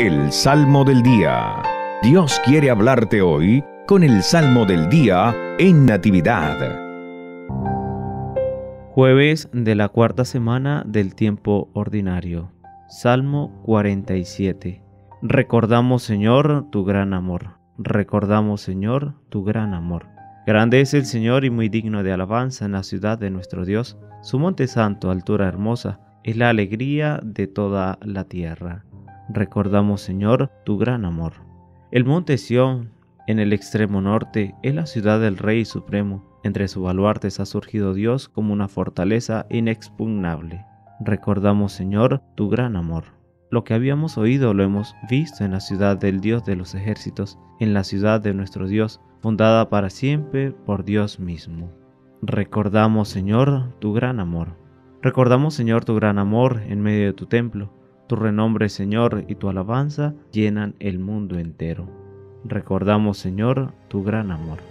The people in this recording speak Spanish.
El Salmo del Día. Dios quiere hablarte hoy con el Salmo del Día en Natividad. Jueves de la cuarta semana del tiempo ordinario. Salmo 47. Recordamos, Señor, tu gran amor. Recordamos, Señor, tu gran amor. Grande es el Señor y muy digno de alabanza en la ciudad de nuestro Dios. Su monte santo, altura hermosa, es la alegría de toda la tierra. Recordamos, Señor, tu gran amor. El monte Sión, en el extremo norte, es la ciudad del Rey Supremo. Entre sus baluartes ha surgido Dios como una fortaleza inexpugnable. Recordamos, Señor, tu gran amor. Lo que habíamos oído lo hemos visto en la ciudad del Dios de los ejércitos, en la ciudad de nuestro Dios, fundada para siempre por Dios mismo. Recordamos, Señor, tu gran amor. Recordamos, Señor, tu gran amor en medio de tu templo. Tu renombre, Señor, y tu alabanza llenan el mundo entero. Recordamos, Señor, tu gran amor.